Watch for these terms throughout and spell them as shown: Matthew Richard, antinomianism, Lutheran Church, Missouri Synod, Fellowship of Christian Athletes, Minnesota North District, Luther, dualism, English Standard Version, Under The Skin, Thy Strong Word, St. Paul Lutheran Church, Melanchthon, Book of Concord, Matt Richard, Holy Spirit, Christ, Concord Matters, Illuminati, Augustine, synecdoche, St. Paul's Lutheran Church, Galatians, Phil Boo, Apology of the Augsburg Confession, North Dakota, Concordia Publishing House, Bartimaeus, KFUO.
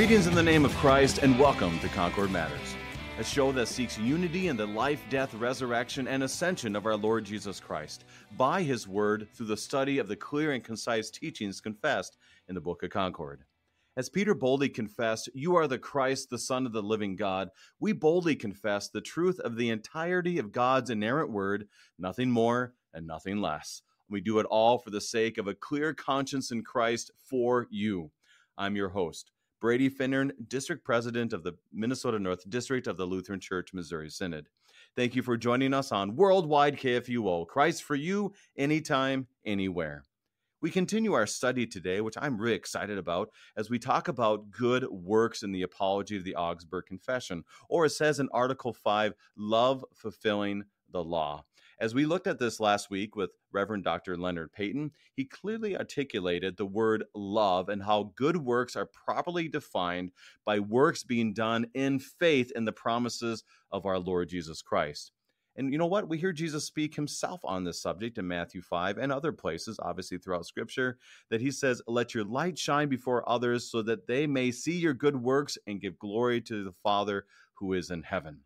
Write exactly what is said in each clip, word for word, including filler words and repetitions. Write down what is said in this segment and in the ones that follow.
Greetings in the name of Christ and welcome to Concord Matters, a show that seeks unity in the life, death, resurrection, and ascension of our Lord Jesus Christ by his word through the study of the clear and concise teachings confessed in the Book of Concord. As Peter boldly confessed, "You are the Christ, the Son of the living God," we boldly confess the truth of the entirety of God's inerrant word, nothing more and nothing less. We do it all for the sake of a clear conscience in Christ for you. I'm your host, Brady Finnern, District President of the Minnesota North District of the Lutheran Church, Missouri Synod. Thank you for joining us on Worldwide K F U O, Christ for you, anytime, anywhere. We continue our study today, which I'm really excited about, as we talk about good works in the Apology of the Augsburg Confession, or it says in Article five, love fulfilling the law. As we looked at this last week with Reverend Doctor Leonard Payton, he clearly articulated the word love and how good works are properly defined by works being done in faith in the promises of our Lord Jesus Christ. And you know what? We hear Jesus speak himself on this subject in Matthew five and other places, obviously throughout Scripture, that he says, "Let your light shine before others so that they may see your good works and give glory to the Father who is in heaven."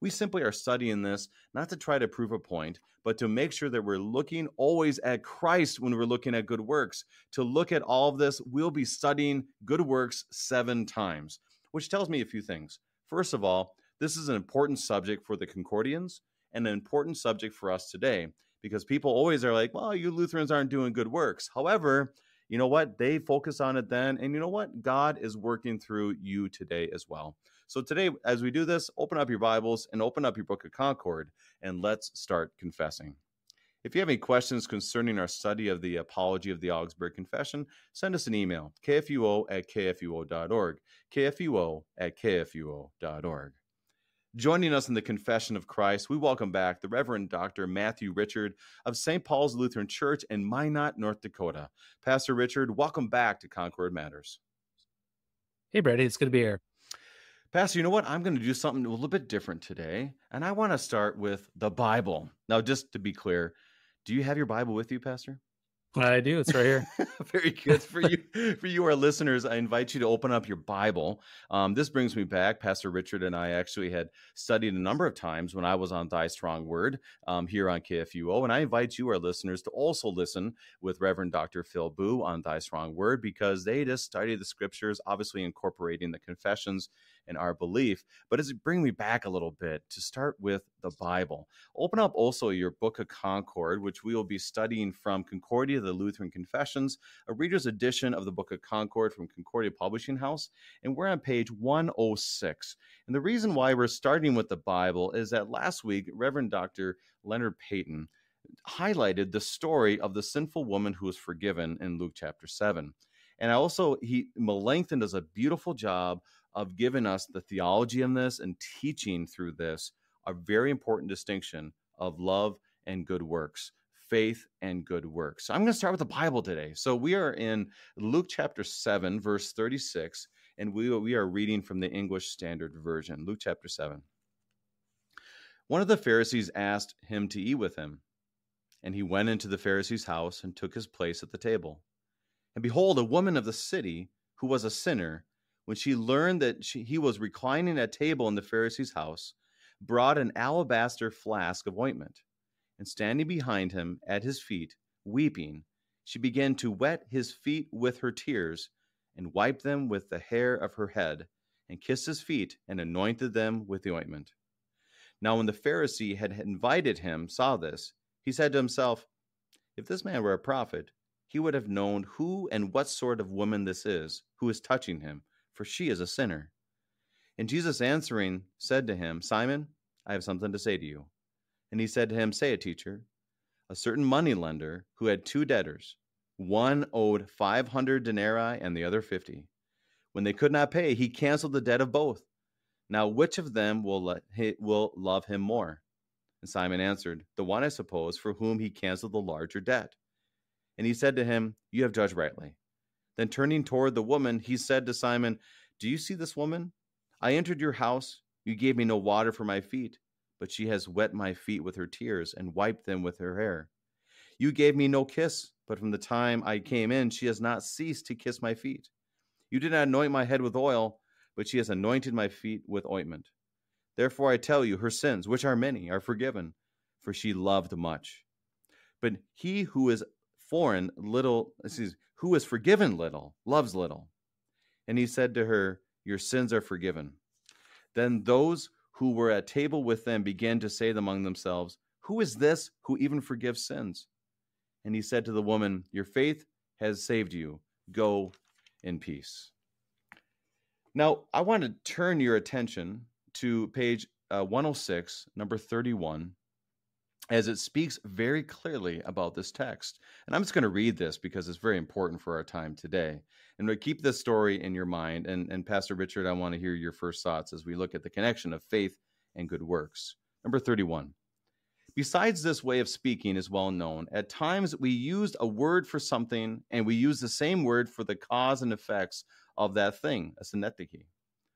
We simply are studying this not to try to prove a point, but to make sure that we're looking always at Christ when we're looking at good works. To look at all of this, we'll be studying good works seven times, which tells me a few things. First of all, this is an important subject for the Concordians and an important subject for us today, because people always are like, "Well, you Lutherans aren't doing good works." However, you know what? They focus on it then, and you know what? God is working through you today as well. So today, as we do this, open up your Bibles and open up your Book of Concord, and let's start confessing. If you have any questions concerning our study of the Apology of the Augsburg Confession, send us an email, K F U O at K F U O dot org, K F U O at K F U O dot org. Joining us in the Confession of Christ, we welcome back the Reverend Doctor Matthew Richard of Saint Paul's Lutheran Church in Minot, North Dakota. Pastor Richard, welcome back to Concord Matters. Hey, Brady, it's good to be here. Pastor, you know what? I'm going to do something a little bit different today, and I want to start with the Bible. Now, just to be clear, do you have your Bible with you, Pastor? I do. It's right here. Very good. For you, for you, our listeners, I invite you to open up your Bible. Um, this brings me back. Pastor Richard and I actually had studied a number of times when I was on Thy Strong Word um, here on K F U O. And I invite you, our listeners, to also listen with Reverend Doctor Phil Boo on Thy Strong Word, because they just study the scriptures, obviously incorporating the confessions in our belief. But it's bringing me back a little bit to start with the Bible. Open up also your Book of Concord, which we will be studying from Concordia, the Lutheran Confessions, a reader's edition of the Book of Concord from Concordia Publishing House, and we're on page one oh six. And the reason why we're starting with the Bible is that last week, Reverend Doctor Leonard Payton highlighted the story of the sinful woman who was forgiven in Luke chapter seven. And I also, he Melanchthon does a beautiful job of giving us the theology in this and teaching through this a very important distinction of love and good works, faith and good works. So I'm going to start with the Bible today. So we are in Luke chapter seven, verse thirty-six, and we, we are reading from the English Standard Version, Luke chapter seven. "One of the Pharisees asked him to eat with him, and he went into the Pharisee's house and took his place at the table. And behold, a woman of the city who was a sinner, when she learned that she, he was reclining at table in the Pharisee's house, brought an alabaster flask of ointment, and standing behind him at his feet, weeping, she began to wet his feet with her tears, and wiped them with the hair of her head, and kissed his feet, and anointed them with the ointment. Now when the Pharisee had invited him, saw this, he said to himself, 'If this man were a prophet, he would have known who and what sort of woman this is, who is touching him, for she is a sinner.' And Jesus answering said to him, 'Simon, I have something to say to you.' And he said to him, 'Say it, teacher.' A certain moneylender who had two debtors, one owed five hundred denarii and the other fifty. When they could not pay, he canceled the debt of both. Now which of them will let, will love him more?' And Simon answered, 'The one, I suppose, for whom he canceled the larger debt.' And he said to him, 'You have judged rightly.' Then turning toward the woman, he said to Simon, 'Do you see this woman? I entered your house. You gave me no water for my feet, but she has wet my feet with her tears and wiped them with her hair. You gave me no kiss, but from the time I came in, she has not ceased to kiss my feet. You did not anoint my head with oil, but she has anointed my feet with ointment. Therefore I tell you, her sins, which are many, are forgiven, for she loved much. But he who is foreign little, excuse me, who is forgiven little, loves little. And he said to her, your sins are forgiven. Then those who were at table with them began to say among themselves, who is this who even forgives sins? And he said to the woman, your faith has saved you. Go in peace. Now, I want to turn your attention to page uh, one oh six, number thirty-one, as it speaks very clearly about this text. And I'm just going to read this because it's very important for our time today. And we keep this story in your mind. And, and Pastor Richard, I want to hear your first thoughts as we look at the connection of faith and good works. Number thirty-one. Besides, this way of speaking is well known. At times we used a word for something, and we used the same word for the cause and effects of that thing, a synecdoche.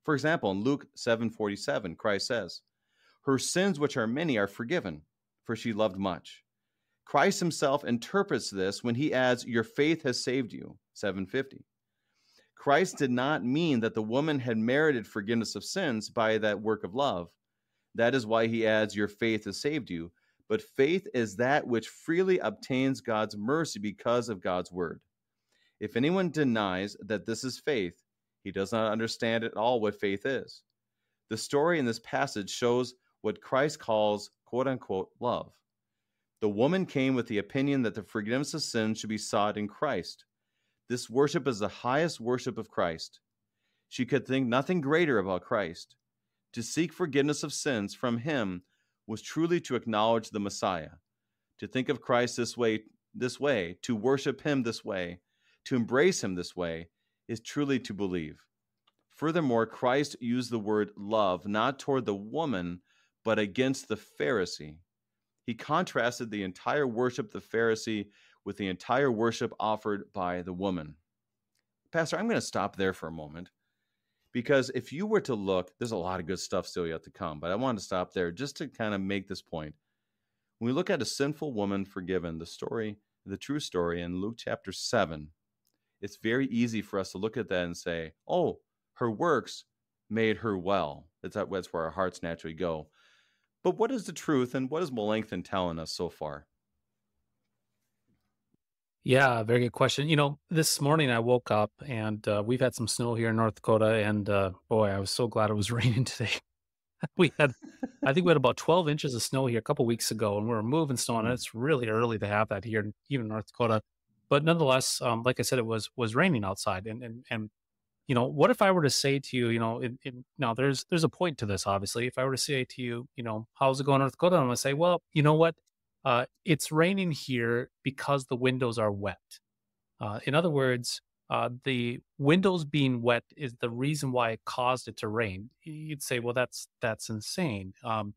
For example, in Luke seven forty-seven, Christ says, her sins, which are many, are forgiven, for she loved much. Christ himself interprets this when he adds, your faith has saved you, seven fifty. Christ did not mean that the woman had merited forgiveness of sins by that work of love. That is why he adds, your faith has saved you. But faith is that which freely obtains God's mercy because of God's word. If anyone denies that this is faith, he does not understand at all what faith is. The story in this passage shows what Christ calls, quote unquote, love. The woman came with the opinion that the forgiveness of sin should be sought in Christ. This worship is the highest worship of Christ. She could think nothing greater about Christ. To seek forgiveness of sins from him was truly to acknowledge the Messiah. To think of Christ this way, this way, to worship him this way, to embrace him this way, is truly to believe. Furthermore, Christ used the word love, not toward the woman, but against the Pharisee. He contrasted the entire worship of the Pharisee with the entire worship offered by the woman. Pastor, I'm going to stop there for a moment. Because if you were to look, there's a lot of good stuff still yet to come, but I want to stop there just to kind of make this point. When we look at a sinful woman forgiven, the story, the true story in Luke chapter seven, it's very easy for us to look at that and say, oh, her works made her well. That's, that's where our hearts naturally go. But what is the truth, and what is Melanchthon telling us so far? Yeah, very good question. You know, this morning I woke up, and uh, we've had some snow here in North Dakota, and uh, boy, I was so glad it was raining today. we had, I think we had about twelve inches of snow here a couple weeks ago, and we were moving snow, and it's really early to have that here, even in North Dakota. But nonetheless, um, like I said, it was was raining outside, and and and you know, what if I were to say to you, you know, it, it, now there's there's a point to this, obviously. If I were to say to you, you know, how's it going in North Dakota? I'm going to say, well, you know what? Uh, it's raining here because the windows are wet. Uh, in other words, uh, the windows being wet is the reason why it caused it to rain. You'd say, well, that's that's insane. Um,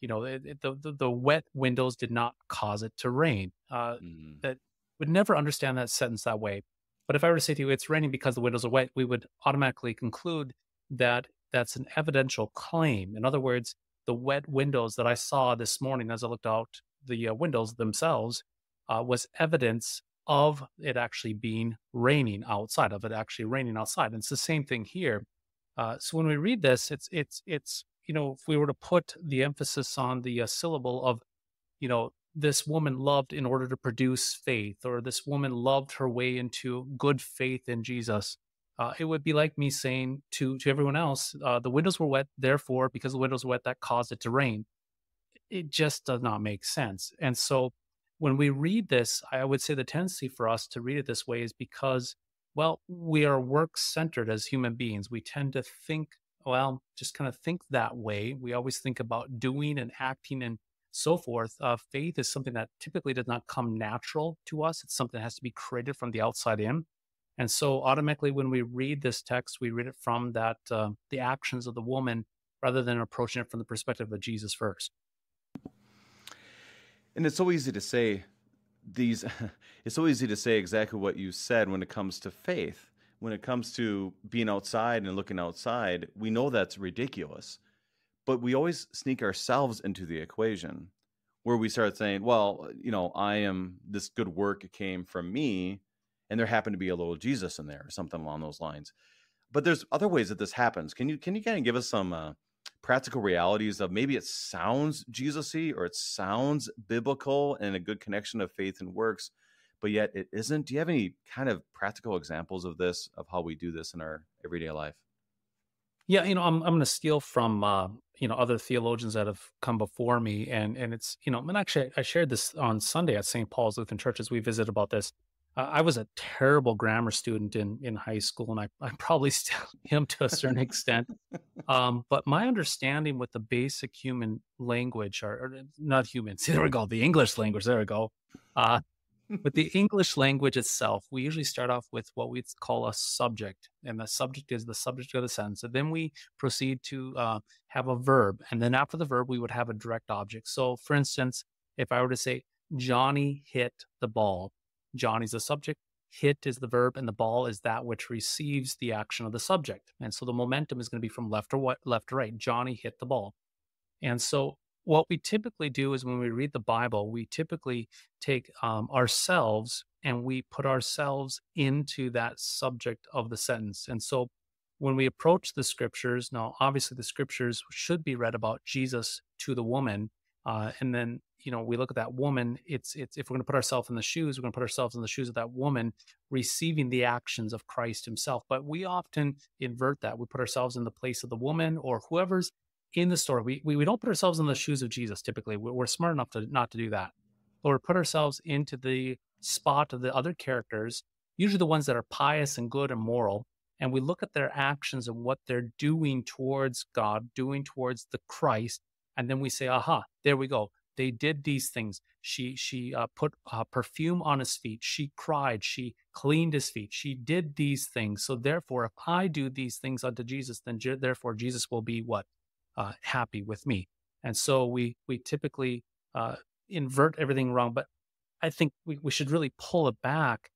you know, it, it, the, the the wet windows did not cause it to rain. Uh, mm. That would never understand that sentence that way. But if I were to say to you, it's raining because the windows are wet, we would automatically conclude that that's an evidential claim. In other words, the wet windows that I saw this morning as I looked out the uh, windows themselves uh, was evidence of it actually being raining outside, of it actually raining outside. And it's the same thing here. Uh, so when we read this, it's, it's, it's, you know, if we were to put the emphasis on the uh, syllable of, you know, this woman loved in order to produce faith, or this woman loved her way into good faith in Jesus, uh, it would be like me saying to, to everyone else, uh, the windows were wet, therefore, because the windows were wet, that caused it to rain. It just does not make sense. And so when we read this, I would say the tendency for us to read it this way is because, well, we are work-centered as human beings. We tend to think, well, just kind of think that way. We always think about doing and acting and so forth. Uh, faith is something that typically does not come natural to us. It's something that has to be created from the outside in. And so automatically when we read this text, we read it from that uh, the actions of the woman rather than approaching it from the perspective of Jesus first. And it's so easy to say these, it's so easy to say exactly what you said when it comes to faith. When it comes to being outside and looking outside, we know that's ridiculous. But we always sneak ourselves into the equation where we start saying, well, you know, I am, this good work came from me, and there happened to be a little Jesus in there or something along those lines. But there's other ways that this happens. Can you can you kind of give us some uh, practical realities of maybe it sounds Jesus-y or it sounds biblical and a good connection of faith and works, but yet it isn't? Do you have any kind of practical examples of this, of how we do this in our everyday life? Yeah, you know, I'm I'm going to steal from uh, you know, other theologians that have come before me, and and it's, you know, and actually I shared this on Sunday at Saint Paul's Lutheran Church as we visited about this. Uh, I was a terrible grammar student in in high school, and I I probably still am to a certain extent. Um, but my understanding with the basic human language, or, or not humans, there we go, the English language, there we go. Uh, with the English language itself, we usually start off with what we call a subject, and the subject is the subject of the sentence. And then we proceed to uh, have a verb, and then after the verb, we would have a direct object. So, for instance, if I were to say, Johnny hit the ball, Johnny's the subject, hit is the verb, and the ball is that which receives the action of the subject. And so the momentum is going to be from left to right, left to right. Johnny hit the ball. And so what we typically do is when we read the Bible, we typically take um, ourselves and we put ourselves into that subject of the sentence. And so when we approach the scriptures, now obviously the scriptures should be read about Jesus to the woman, uh, and then you know, we look at that woman, it's, it's, if we're going to put ourselves in the shoes, we're going to put ourselves in the shoes of that woman receiving the actions of Christ himself. But we often invert that. We put ourselves in the place of the woman or whoever's in the story. We, we, we don't put ourselves in the shoes of Jesus. Typically we're, we're smart enough to not to do that, or put ourselves into the spot of the other characters, usually the ones that are pious and good and moral. And we look at their actions and what they're doing towards God, doing towards the Christ. And then we say, aha, there we go. They did these things. She she uh, put uh, perfume on his feet. She cried. She cleaned his feet. She did these things. So therefore, if I do these things unto Jesus, then je- therefore Jesus will be what? Uh, happy with me. And so we we typically uh, invert everything wrong. But I think we, we should really pull it back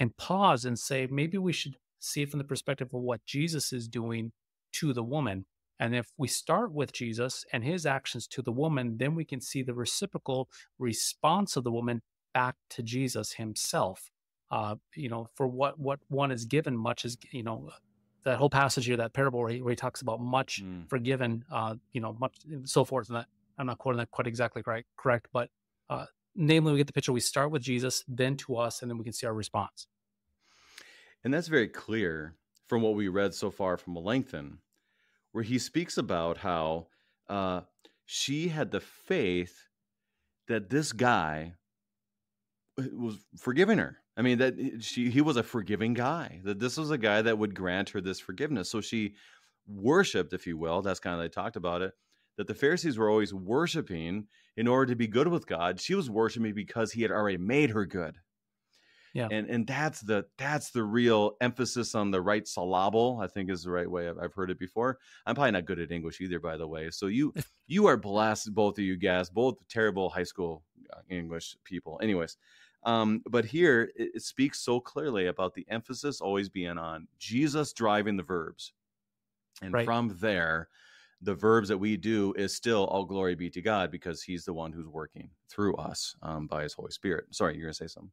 and pause and say, maybe we should see it from the perspective of what Jesus is doing to the woman. And if we start with Jesus and his actions to the woman, then we can see the reciprocal response of the woman back to Jesus himself. Uh, you know, for what, what one is given, much is, you know, that whole passage here, that parable where he, where he talks about much mm. forgiven, uh, you know, much so forth. And that, I'm not quoting that quite exactly right, correct, but uh, namely, we get the picture. We start with Jesus, then to us, and then we can see our response. And that's very clear from what we read so far from Melanchthon, where he speaks about how uh, she had the faith that this guy was forgiving her. I mean, that she he was a forgiving guy, that this was a guy that would grant her this forgiveness. So she worshiped, if you will, that's kind of, they talked about it, that the Pharisees were always worshiping in order to be good with God. She was worshiping because he had already made her good. Yeah. And and that's the that's the real emphasis on the right syllable, I think is the right way. I've, I've heard it before. I'm probably not good at English either, by the way. So you you are blessed, both of you guys, both terrible high school English people. Anyways, um, but here it, it speaks so clearly about the emphasis always being on Jesus driving the verbs. And right. From there, the verbs that we do is still all glory be to God, because he's the one who's working through us um, by his Holy Spirit. Sorry, you're going to say something.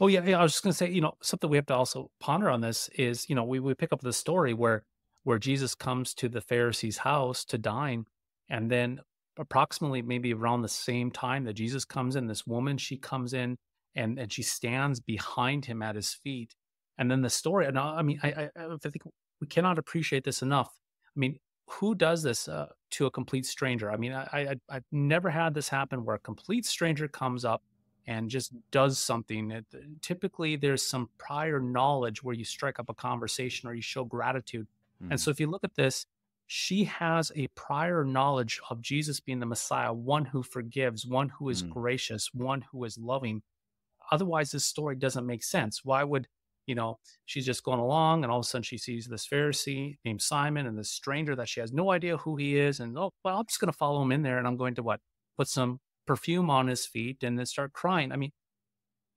Oh, yeah, yeah. I was just going to say, you know, something we have to also ponder on this is, you know, we, we pick up the story where where Jesus comes to the Pharisees' house to dine. And then approximately maybe around the same time that Jesus comes in, this woman, she comes in and, and she stands behind him at his feet. And then the story, and I, I mean, I, I, I think we cannot appreciate this enough. I mean, who does this uh, to a complete stranger? I mean, I, I, I've never had this happen where a complete stranger comes up and just does something. Typically, there's some prior knowledge where you strike up a conversation or you show gratitude. Mm. And so if you look at this, she has a prior knowledge of Jesus being the Messiah, one who forgives, one who is mm. gracious, one who is loving. Otherwise, this story doesn't make sense. Why would, you know, she's just going along and all of a sudden she sees this Pharisee named Simon and this stranger that she has no idea who he is. And, oh, well, I'm just going to follow him in there and I'm going to what? Put some perfume on his feet and then start crying. I mean,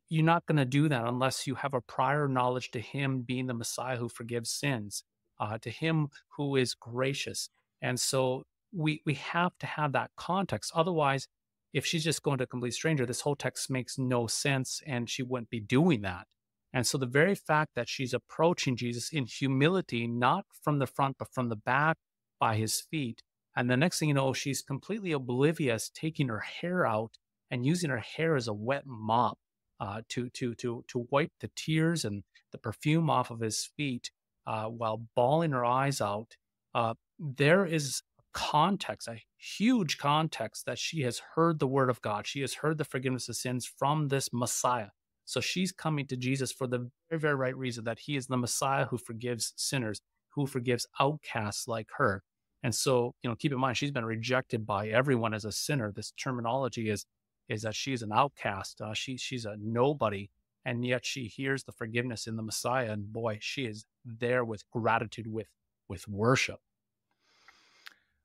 you're not going to do that unless you have a prior knowledge to him being the Messiah who forgives sins, uh, to him who is gracious. And so we we have to have that context. Otherwise, if she's just going to a complete stranger, this whole text makes no sense and she wouldn't be doing that. And so the very fact that she's approaching Jesus in humility, not from the front, but from the back by his feet. And the next thing you know, she's completely oblivious, taking her hair out and using her hair as a wet mop uh, to, to, to, to wipe the tears and the perfume off of his feet uh, while bawling her eyes out. Uh, there is context, a huge context that she has heard the word of God. She has heard the forgiveness of sins from this Messiah. So she's coming to Jesus for the very, very right reason, that he is the Messiah who forgives sinners, who forgives outcasts like her. And so, you know, keep in mind, she's been rejected by everyone as a sinner. This terminology is, is that she's an outcast. Uh, she, she's a nobody. And yet she hears the forgiveness in the Messiah. And boy, she is there with gratitude, with, with worship.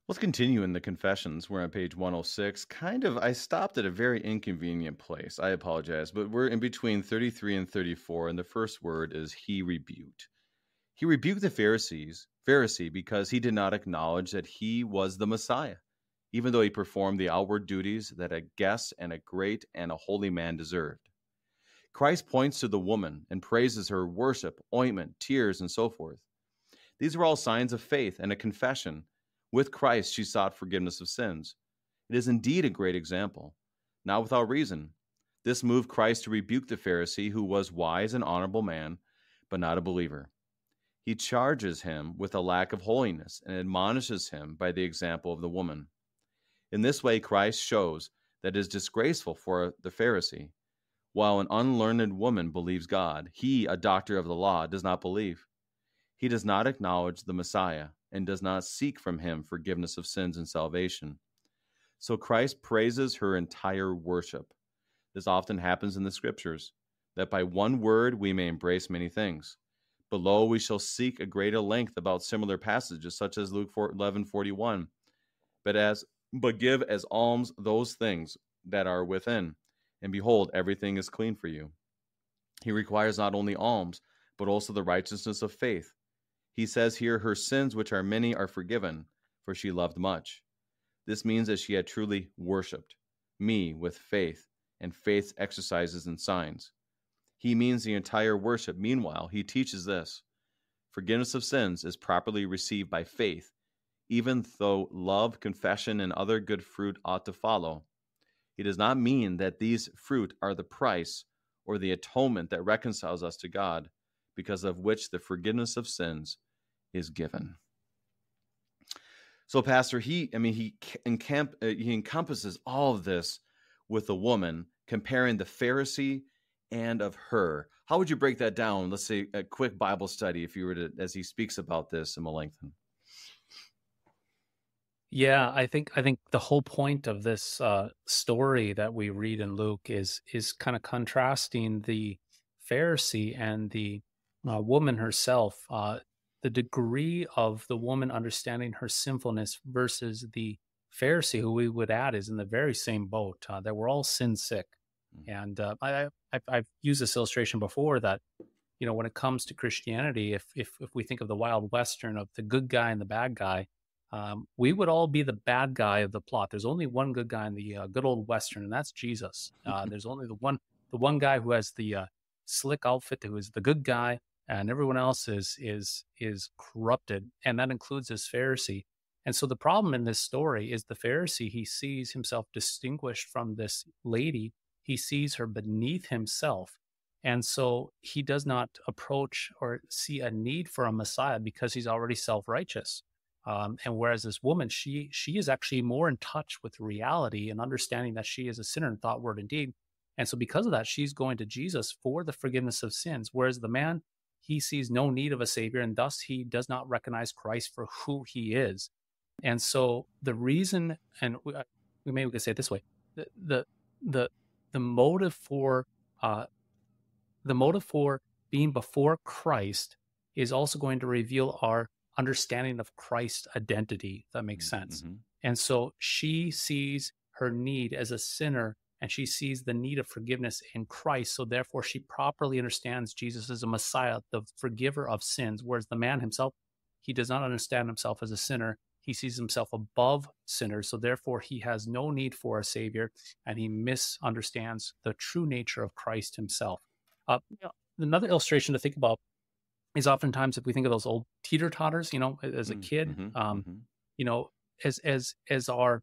Let's continue in the Confessions. We're on page one oh six. Kind of, I stopped at a very inconvenient place. I apologize, but we're in between thirty-three and thirty-four, and the first word is he rebuked. He rebuked the Pharisees, Pharisee, because he did not acknowledge that he was the Messiah, even though he performed the outward duties that a guest and a great and a holy man deserved. Christ points to the woman and praises her worship, ointment, tears, and so forth. These were all signs of faith and a confession. With Christ, she sought forgiveness of sins. It is indeed a great example, not without reason. This moved Christ to rebuke the Pharisee, who was wise and honorable man, but not a believer. He charges him with a lack of holiness and admonishes him by the example of the woman. In this way, Christ shows that it is disgraceful for the Pharisee. While an unlearned woman believes God, he, a doctor of the law, does not believe. He does not acknowledge the Messiah and does not seek from him forgiveness of sins and salvation. So Christ praises her entire worship. This often happens in the scriptures, that by one word we may embrace many things. Below we shall seek a greater length about similar passages, such as Luke eleven forty-one. But as but give as alms those things that are within, and behold, everything is clean for you. He requires not only alms, but also the righteousness of faith. He says here, her sins, which are many, are forgiven, for she loved much. This means that she had truly worshipped me with faith and faith's exercises and signs. He means the entire worship. Meanwhile, he teaches this. Forgiveness of sins is properly received by faith, even though love, confession, and other good fruit ought to follow. It does not mean that these fruit are the price or the atonement that reconciles us to God, because of which the forgiveness of sins is given. So, Pastor, he, I mean, he, encamp, he encompasses all of this with the woman, comparing the Pharisee and of her. How would you break that down? Let's say a quick Bible study, if you were to, as he speaks about this in Melanchthon. Yeah, I think I think the whole point of this uh, story that we read in Luke is is kind of contrasting the Pharisee and the Uh, woman herself, uh, the degree of the woman understanding her sinfulness versus the Pharisee, who we would add is in the very same boat, uh, that we're all sin sick. Mm-hmm. And uh, I, I, I've used this illustration before that, you know, when it comes to Christianity, if, if, if we think of the Wild Western of the good guy and the bad guy, um, we would all be the bad guy of the plot. There's only one good guy in the uh, good old Western, and that's Jesus. Uh, there's only the one, the one guy who has the uh, slick outfit, who is the good guy. And everyone else is is is corrupted, and that includes this Pharisee. And so the problem in this story is the Pharisee. He sees himself distinguished from this lady. He sees her beneath himself, and so he does not approach or see a need for a Messiah because he's already self-righteous. Um, and whereas this woman, she she is actually more in touch with reality and understanding that she is a sinner in thought, word, and deed. And so because of that, she's going to Jesus for the forgiveness of sins, whereas the man, he sees no need of a savior, and thus he does not recognize Christ for who he is. And so the reason, and we, we maybe we could say it this way: the the the, the motive for uh, the motive for being before Christ is also going to reveal our understanding of Christ's identity. If that makes sense. Mm-hmm. And so she sees her need as a sinner, and she sees the need of forgiveness in Christ. So therefore, she properly understands Jesus as a Messiah, the forgiver of sins. Whereas the man himself, he does not understand himself as a sinner. He sees himself above sinners. So therefore, he has no need for a savior, and he misunderstands the true nature of Christ himself. Uh, another illustration to think about is oftentimes if we think of those old teeter-totters, you know, as a kid, mm-hmm, um, mm-hmm. you know, as, as, as our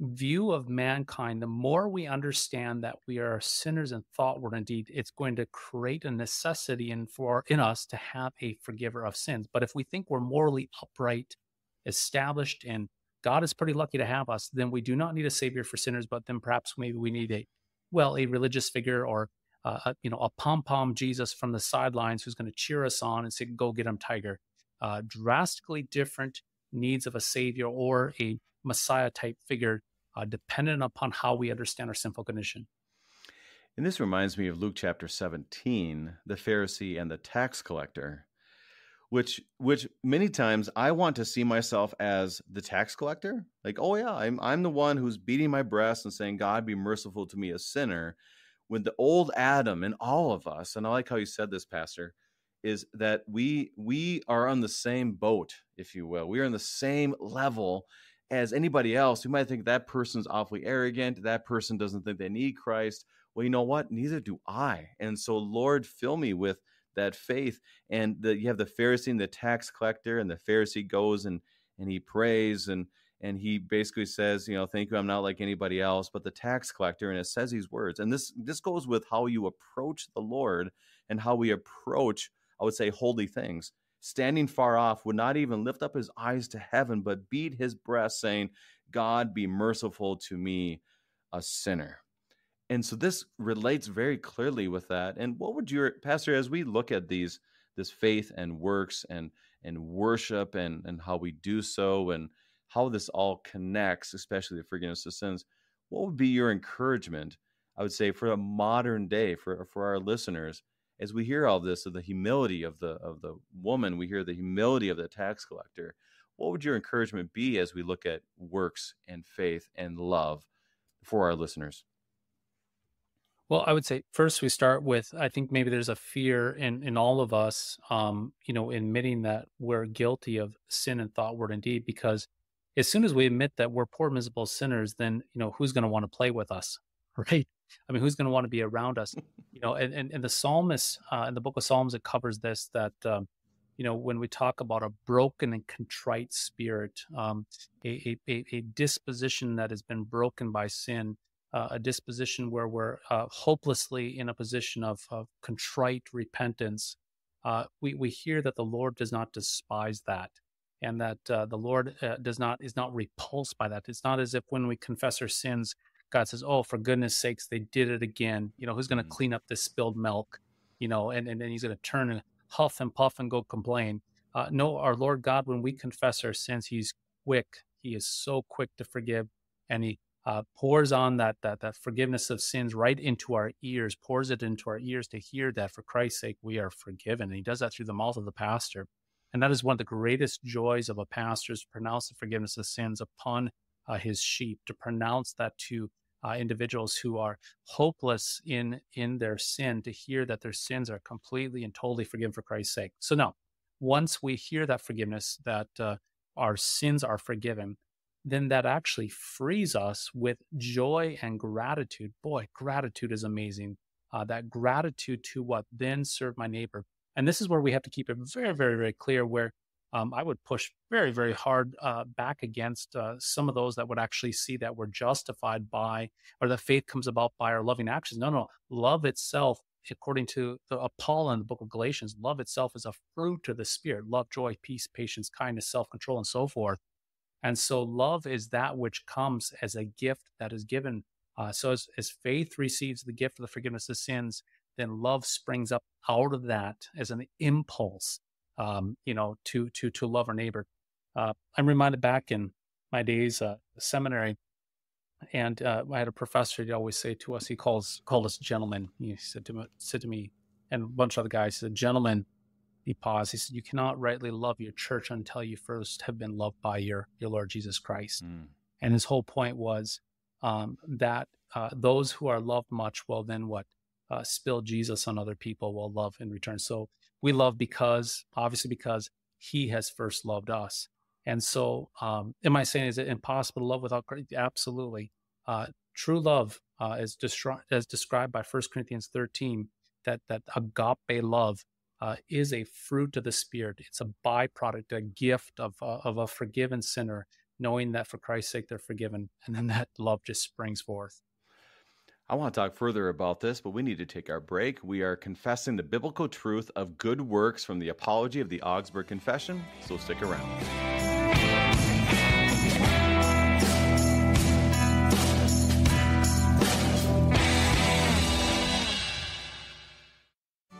view of mankind, the more we understand that we are sinners in thought, word, and deed, it's going to create a necessity in, for, in us to have a forgiver of sins. But if we think we're morally upright, established, and God is pretty lucky to have us, then we do not need a savior for sinners, but then perhaps maybe we need a, well, a religious figure or Uh, you know, a pom-pom Jesus from the sidelines who's going to cheer us on and say, go get him, tiger. Uh, drastically different needs of a savior or a Messiah-type figure, uh, dependent upon how we understand our sinful condition. And this reminds me of Luke chapter seventeen, the Pharisee and the tax collector, which which many times I want to see myself as the tax collector. Like, oh yeah, I'm I'm the one who's beating my breast and saying, God, be merciful to me, a sinner. With the old Adam and all of us, and I like how you said this, Pastor, is that we we are on the same boat, if you will. We are on the same level as anybody else. We might think that person's awfully arrogant. That person doesn't think they need Christ. Well, you know what? Neither do I. And so, Lord, fill me with that faith. And the, you have the Pharisee and the tax collector, and the Pharisee goes and and he prays and And he basically says, you know, thank you, I'm not like anybody else, but the tax collector, and it says these words. And this this goes with how you approach the Lord and how we approach, I would say, holy things. Standing far off, would not even lift up his eyes to heaven, but beat his breast, saying, God, be merciful to me, a sinner. And so this relates very clearly with that. And what would your, Pastor, as we look at these, this faith and works and and worship and, and how we do so and how this all connects, especially the forgiveness of sins, what would be your encouragement, I would say, for a modern day, for, for our listeners, as we hear all this, of the humility of the, of the woman, we hear the humility of the tax collector, what would your encouragement be as we look at works and faith and love for our listeners? Well, I would say first we start with, I think maybe there's a fear in, in all of us, um, you know, admitting that we're guilty of sin in thought, word, and deed, because as soon as we admit that we're poor, miserable sinners, then, you know, who's going to want to play with us, right? I mean, who's going to want to be around us? You know, and, and, and the psalmist, uh, in the book of Psalms, it covers this, that, um, you know, when we talk about a broken and contrite spirit, um, a, a, a disposition that has been broken by sin, uh, a disposition where we're uh, hopelessly in a position of, of contrite repentance, uh, we, we hear that the Lord does not despise that. And that uh, the Lord uh, does not is not repulsed by that. It's not as if when we confess our sins, God says, "Oh, for goodness' sakes, they did it again." You know, who's going to mm-hmm. clean up this spilled milk? You know, and and then He's going to turn and huff and puff and go complain. Uh, no, our Lord God, when we confess our sins, He's quick. He is so quick to forgive, and He uh, pours on that that that forgiveness of sins right into our ears. Pours it into our ears to hear that for Christ's sake we are forgiven. And He does that through the mouth of the pastor. And that is one of the greatest joys of a pastor, is to pronounce the forgiveness of sins upon uh, his sheep, to pronounce that to uh, individuals who are hopeless in, in their sin, to hear that their sins are completely and totally forgiven for Christ's sake. So now, once we hear that forgiveness, that uh, our sins are forgiven, then that actually frees us with joy and gratitude. Boy, gratitude is amazing. Uh, that gratitude to what then served my neighbor. And this is where we have to keep it very, very, very clear, where um, I would push very, very hard uh, back against uh, some of those that would actually see that we're justified by, or that faith comes about by our loving actions. No, no, love itself, according to the, Paul in the book of Galatians, love itself is a fruit of the Spirit, love, joy, peace, patience, kindness, self-control, and so forth. And so love is that which comes as a gift that is given. Uh, so as, as faith receives the gift of the forgiveness of sins, then love springs up out of that as an impulse, um, you know, to to to love our neighbor. Uh, I'm reminded back in my days uh, seminary, and uh, I had a professor. He'd always say to us, he calls called us gentlemen. He said to me, said to me, and a bunch of other guys, he said, "Gentlemen." He paused. He said, "You cannot rightly love your church until you first have been loved by your your Lord Jesus Christ." Mm. And his whole point was um, that uh, those who are loved much will then what? Uh, spill Jesus on other people will love in return. So we love because, obviously, because He has first loved us. And so, um, am I saying, is it impossible to love without Christ? Absolutely. Uh, true love, uh, as, destri- as described by First Corinthians thirteen, that that agape love uh, is a fruit of the Spirit. It's a byproduct, a gift of uh, of a forgiven sinner, knowing that for Christ's sake they're forgiven, and then that love just springs forth. I want to talk further about this, but we need to take our break. We are confessing the biblical truth of good works from the Apology of the Augsburg Confession, so stick around.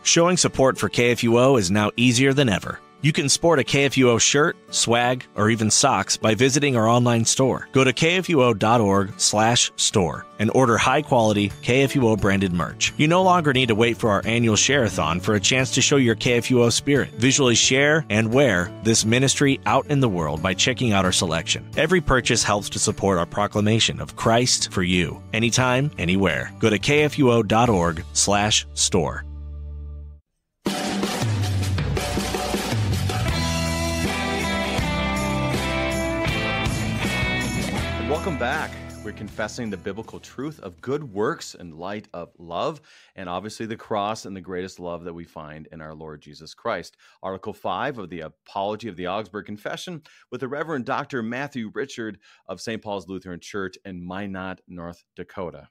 Showing support for K F U O is now easier than ever. You can sport a K F U O shirt, swag, or even socks by visiting our online store. Go to K F U O dot org slash store and order high-quality K F U O-branded merch. You no longer need to wait for our annual share-a-thon for a chance to show your K F U O spirit. Visually share and wear this ministry out in the world by checking out our selection. Every purchase helps to support our proclamation of Christ for you, anytime, anywhere. Go to K F U O dot org slash store. Welcome back. We're confessing the biblical truth of good works in light of love, and obviously the cross and the greatest love that we find in our Lord Jesus Christ. Article five of the Apology of the Augsburg Confession with the Reverend Doctor Matthew Richard of Saint Paul's Lutheran Church in Minot, North Dakota.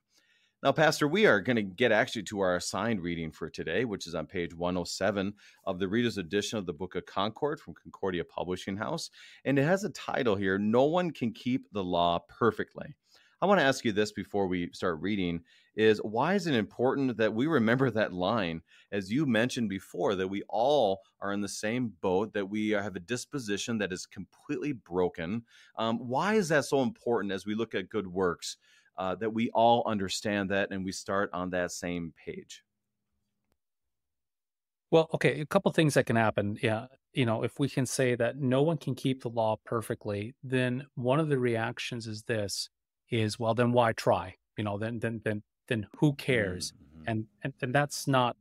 Now, Pastor, we are going to get actually to our assigned reading for today, which is on page one oh seven of the Reader's Edition of the Book of Concord from Concordia Publishing House. And it has a title here, No One Can Keep the Law Perfectly. I want to ask you this before we start reading, is why is it important that we remember that line? As you mentioned before, that we all are in the same boat, that we have a disposition that is completely broken. Um, why is that so important as we look at good works? Uh, that we all understand that and we start on that same page? Well, okay, a couple things that can happen. Yeah, you know, if we can say that no one can keep the law perfectly, then one of the reactions is this, is, well, then why try? You know, then then then then who cares? Mm-hmm. And, and and that's not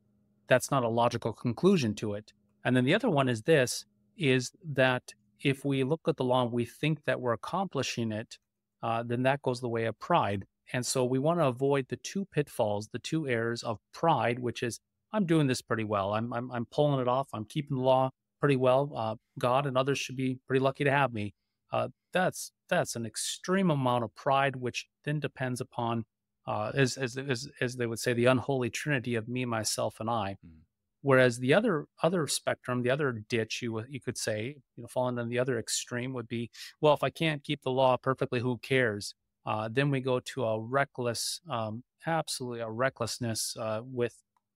that's not a logical conclusion to it. And then the other one is this, is that if we look at the law and we think that we're accomplishing it, Uh, then that goes the way of pride. And so we want to avoid the two pitfalls, the two errors of pride, which is, I'm doing this pretty well. I'm I'm, I'm pulling it off. I'm keeping the law pretty well. Uh, God and others should be pretty lucky to have me. Uh, that's that's an extreme amount of pride, which then depends upon, uh, as, as as as they would say, the unholy trinity of me, myself, and I. Mm. Whereas the other other spectrum, the other ditch, you you could say, you know, falling on the other extreme would be, well, if I can't keep the law perfectly, who cares? Uh, then we go to a reckless, um, absolutely a recklessness uh, with,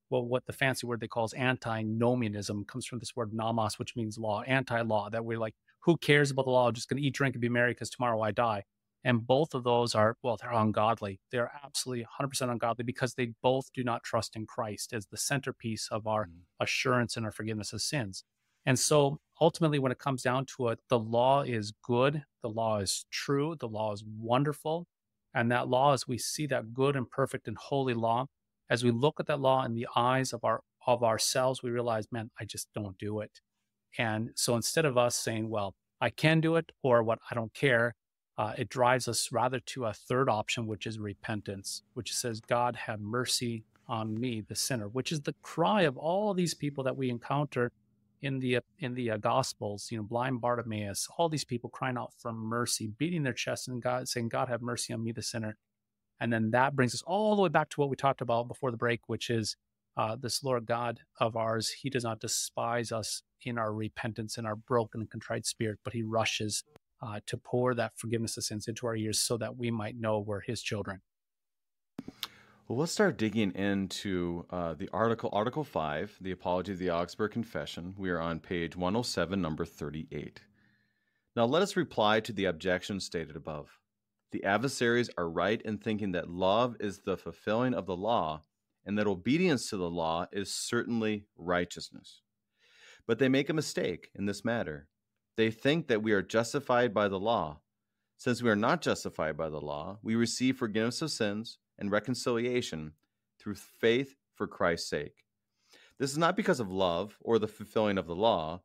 well, what the fancy word they call is antinomianism, comes from this word nomos, which means law, anti-law. That we're like, who cares about the law? I'm just going to eat, drink, and be merry because tomorrow I die. And both of those are, well, they're ungodly. They're absolutely one hundred percent ungodly because they both do not trust in Christ as the centerpiece of our mm. assurance and our forgiveness of sins. And so ultimately, when it comes down to it, the law is good, the law is true, the law is wonderful. And that law, as we see that good and perfect and holy law, as we look at that law in the eyes of our of ourselves, we realize, man, I just don't do it. And so instead of us saying, well, I can do it, or what, I don't care, Uh, it drives us rather to a third option, which is repentance, which says, God, have mercy on me, the sinner, which is the cry of all these people that we encounter in the in the uh, Gospels, you know, blind Bartimaeus, all these people crying out for mercy, beating their chests and God saying, God, have mercy on me, the sinner. And then that brings us all the way back to what we talked about before the break, which is uh, this Lord God of ours. He does not despise us in our repentance, in our broken and contrite spirit, but he rushes Uh, to pour that forgiveness of sins into our ears so that we might know we're his children. Well, let's start digging into uh, the article, Article five, the Apology of the Augsburg Confession. We are on page one oh seven, number thirty-eight. Now let us reply to the objections stated above. The adversaries are right in thinking that love is the fulfilling of the law and that obedience to the law is certainly righteousness. But they make a mistake in this matter. They think that we are justified by the law. Since we are not justified by the law, we receive forgiveness of sins and reconciliation through faith for Christ's sake. This is not because of love or the fulfilling of the law.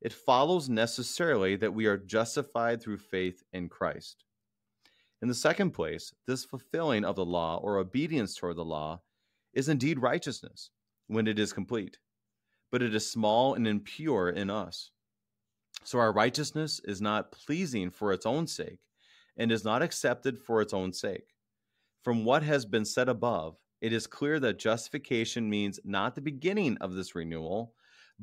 It follows necessarily that we are justified through faith in Christ. In the second place, this fulfilling of the law or obedience toward the law is indeed righteousness, when it is complete, but it is small and impure in us. So our righteousness is not pleasing for its own sake and is not accepted for its own sake. From what has been said above, it is clear that justification means not the beginning of this renewal,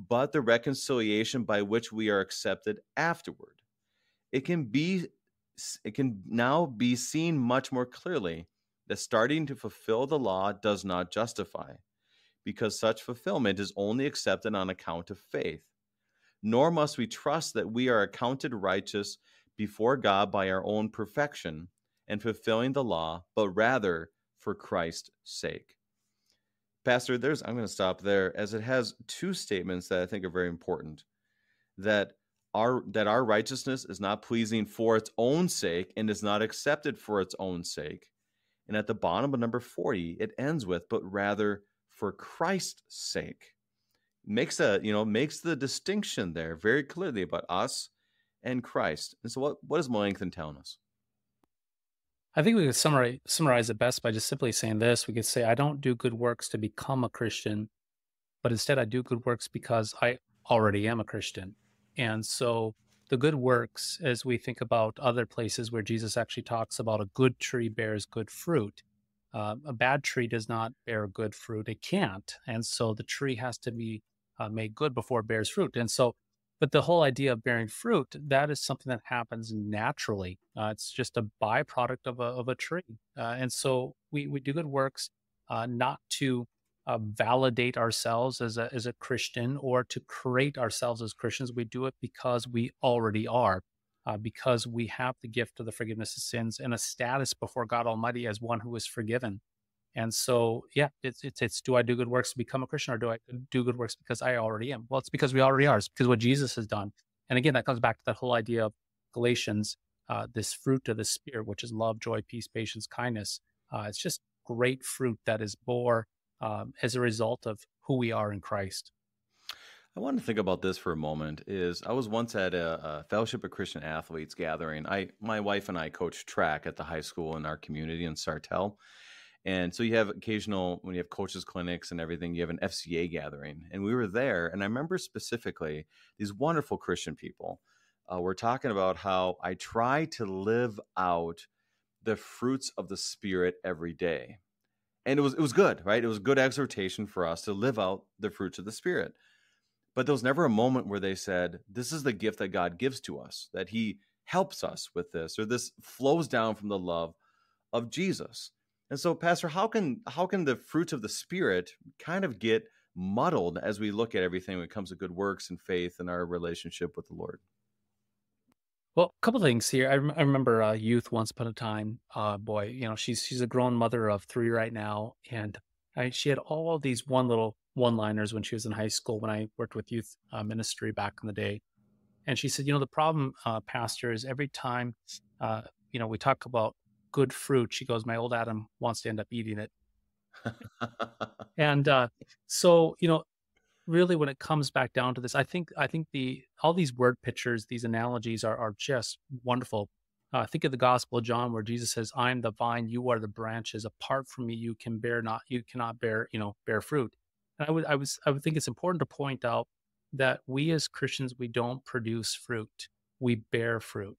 but the reconciliation by which we are accepted afterward. It can be, it can now be seen much more clearly that starting to fulfill the law does not justify, because such fulfillment is only accepted on account of faith. Nor must we trust that we are accounted righteous before God by our own perfection and fulfilling the law, but rather for Christ's sake. Pastor, there's, I'm going to stop there, as it has two statements that I think are very important. That our, that our righteousness is not pleasing for its own sake and is not accepted for its own sake. And at the bottom of number forty, it ends with, but rather for Christ's sake. Makes a, you know, makes the distinction there very clearly about us and Christ. And so what, what is Melanchthon telling us? I think we could summarize, summarize it best by just simply saying this. We could say, I don't do good works to become a Christian, but instead I do good works because I already am a Christian. And so the good works, as we think about other places where Jesus actually talks about a good tree bears good fruit, uh, a bad tree does not bear good fruit. It can't. And so the tree has to be uh, made good before it bears fruit. And so But the whole idea of bearing fruit, that is something that happens naturally. Uh, it's just a byproduct of a, of a tree. Uh, and so we, we do good works uh, not to uh, validate ourselves as a, as a Christian or to create ourselves as Christians. We do it because we already are, uh, because we have the gift of the forgiveness of sins and a status before God Almighty as one who is forgiven. And so, yeah, it's, it's, it's, do I do good works to become a Christian, or do I do good works because I already am? Well, it's because we already are. It's because what Jesus has done. And again, that comes back to that whole idea of Galatians, uh, this fruit of the Spirit, which is love, joy, peace, patience, kindness. Uh, it's just great fruit that is born um, as a result of who we are in Christ. I want to think about this for a moment. Is I was once at a, a Fellowship of Christian Athletes gathering. I, my wife and I coached track at the high school in our community in Sartell. And so you have occasional, when you have coaches clinics and everything, you have an F C A gathering. And we were there, and I remember specifically these wonderful Christian people uh, were talking about how I try to live out the fruits of the Spirit every day. And it was, it was good, right? It was good exhortation for us to live out the fruits of the Spirit. But there was never a moment where they said, this is the gift that God gives to us, that he helps us with this, or this flows down from the love of Jesus. And so, Pastor, how can how can the fruits of the Spirit kind of get muddled as we look at everything when it comes to good works and faith and our relationship with the Lord? Well, a couple of things here. I, rem- I remember a youth once upon a time, uh, boy, you know, she's she's a grown mother of three right now, and I, she had all these one little one-liners when she was in high school when I worked with youth uh, ministry back in the day. And she said, you know, the problem, uh, Pastor, is every time, uh, you know, we talk about good fruit, she goes, my old Adam wants to end up eating it. And uh, so, you know, really when it comes back down to this, I think I think the all these word pictures, these analogies are are just wonderful. Uh, think of the Gospel of John where Jesus says, I am the vine, you are the branches. Apart from me, you can bear not you cannot bear, you know, bear fruit. And I would I was I would think it's important to point out that we as Christians, we don't produce fruit. We bear fruit.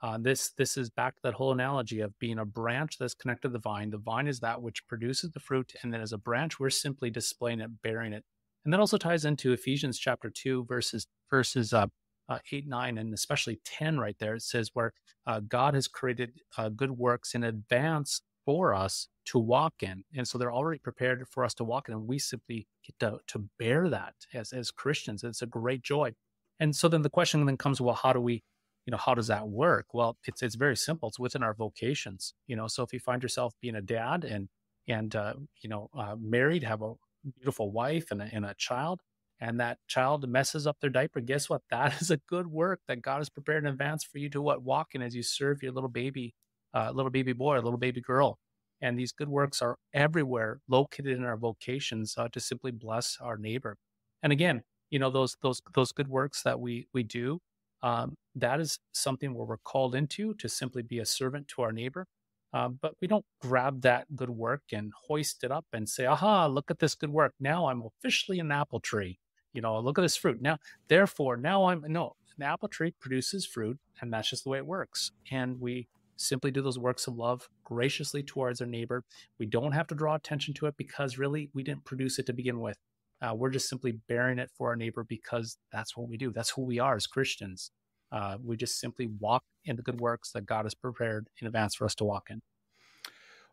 Uh, this this is back to that whole analogy of being a branch that's connected to the vine. The vine is that which produces the fruit, and then as a branch, we're simply displaying it, bearing it. And that also ties into Ephesians chapter two, verses verses uh, uh, eight, nine, and especially ten right there. It says where uh, God has created uh, good works in advance for us to walk in. And so they're already prepared for us to walk in, and we simply get to, to bear that as, as Christians. It's a great joy. And so then the question then comes, well, how do we You know, how does that work? Well, it's it's very simple. It's within our vocations. You know, so if you find yourself being a dad and and uh, you know uh, married, have a beautiful wife and a, and a child, and that child messes up their diaper, guess what? That is a good work that God has prepared in advance for you to what walk in as you serve your little baby, uh, little baby boy, or little baby girl. And these good works are everywhere, located in our vocations uh, to simply bless our neighbor. And again, you know, those those those good works that we we do. Um, that is something where we're called into to simply be a servant to our neighbor. Uh, but we don't grab that good work and hoist it up and say, aha, look at this good work. Now I'm officially an apple tree. You know, look at this fruit. Now, therefore, now I'm, no, an apple tree produces fruit, and that's just the way it works. And we simply do those works of love graciously towards our neighbor. We don't have to draw attention to it because really we didn't produce it to begin with. Uh, we're just simply bearing it for our neighbor because that's what we do. That's who we are as Christians. Uh, we just simply walk in the good works that God has prepared in advance for us to walk in.